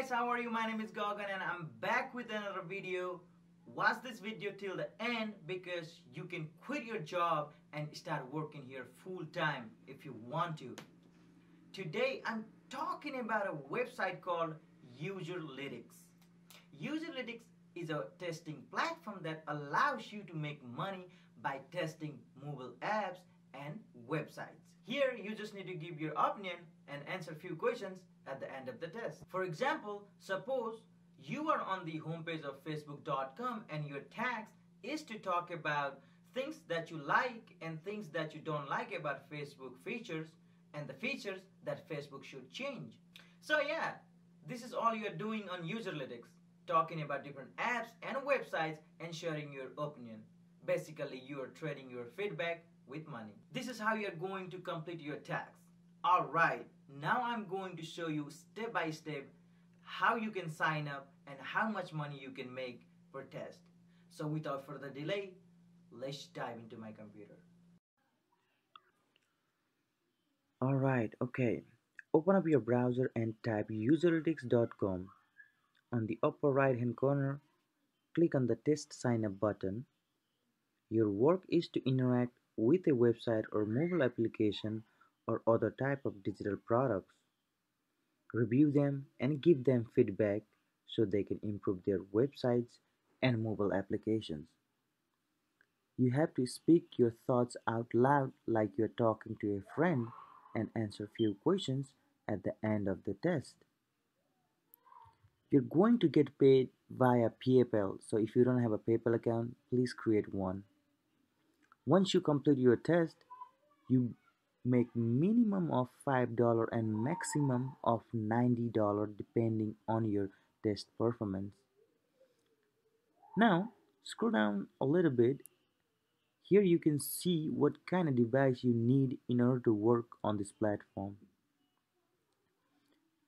guys, how are you? My name is Gagan and I'm back with another video. Watch this video till the end because you can quit your job and start working here full time if you want to. Today I'm talking about a website called Userlytics. Userlytics is a testing platform that allows you to make money by testing mobile apps and websites. Here you just need to give your opinion and answer few questions at the end of the test. For example, suppose you are on the homepage of facebook.com and your task is to talk about things that you like and things that you don't like about Facebook features and the features that Facebook should change. So yeah, this is all you're doing on Userlytics, talking about different apps and websites and sharing your opinion. Basically, you are trading your feedback with money. This is how you're going to complete your task. Alright, now I'm going to show you step by step how you can sign up and how much money you can make per test. So without further delay, let's dive into my computer. Alright, okay. Open up your browser and type userlytics.com. On the upper right hand corner, click on the test sign up button. Your work is to interact with a website or mobile application or other type of digital products. Review them and give them feedback so they can improve their websites and mobile applications. You have to speak your thoughts out loud like you're talking to a friend and answer few questions at the end of the test. You're going to get paid via PayPal, so if you don't have a PayPal account, please create one. Once you complete your test, you make minimum of $5 and maximum of $90 depending on your test performance. Now scroll down a little bit. Here you can see what kind of device you need in order to work on this platform.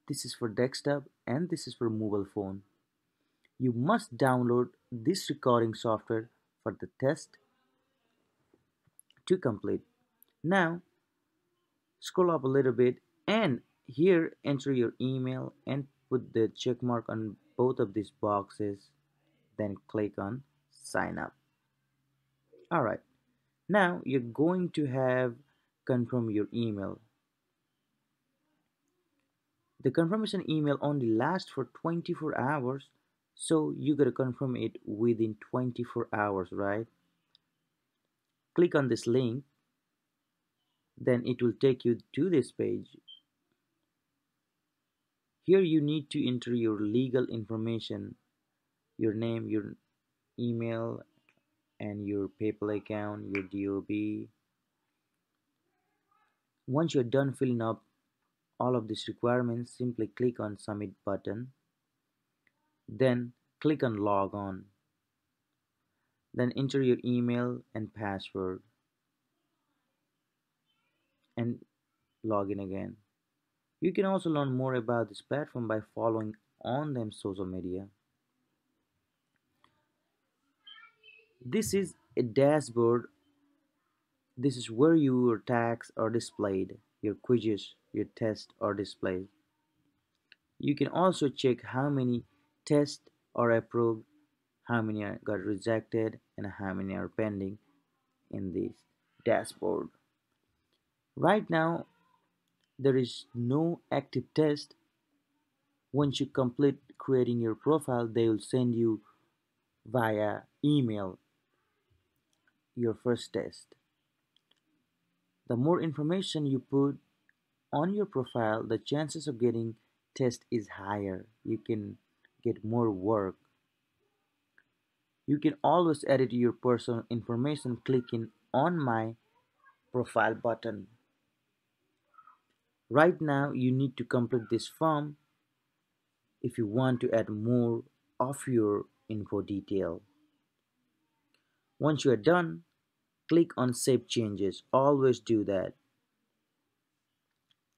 This is for desktop and this is for mobile phone. You must download this recording software for the test to complete. Now scroll up a little bit and here enter your email and put the check mark on both of these boxes, then click on sign up. Alright, now you're going to have confirm your email. The confirmation email only lasts for 24 hours, so you gotta confirm it within 24 hours, right? Click on this link, then it will take you to this page. Here you need to enter your legal information, your name, your email, and your PayPal account, your DOB. Once you're done filling up all of these requirements, simply click on submit button, then click on log on, then enter your email and password and log in again. You can also learn more about this platform by following on them social media. This is a dashboard. This is where your tasks are displayed, your quizzes, your tests are displayed. You can also check how many tests are approved, how many got rejected, and how many are pending in this dashboard. Right now there is no active test. Once you complete creating your profile, they will send you via email your first test. The more information you put on your profile, the chances of getting test is higher. You can get more work. You can always edit your personal information clicking on my profile button. Right now you need to complete this form if you want to add more of your info detail. Once you are done, click on save changes. Always do that.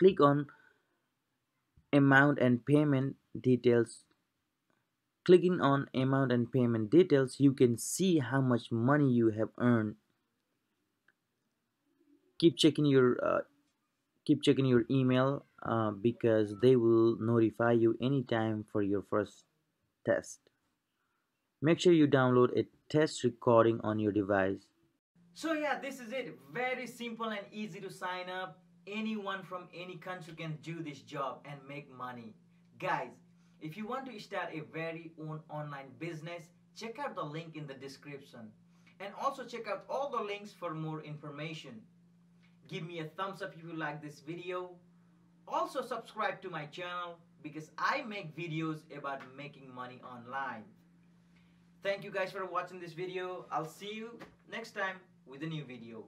Click on amount and payment details. Clicking on amount and payment details, you can see how much money you have earned. Keep checking your email because they will notify you anytime for your first test. Make sure you download a test recording on your device. So yeah, this is it. Very simple and easy to sign up. Anyone from any country can do this job and make money. Guys, if you want to start a very own online business, check out the link in the description. And also check out all the links for more information. Give me a thumbs up if you like this video. Also subscribe to my channel because I make videos about making money online. Thank you guys for watching this video. I'll see you next time with a new video.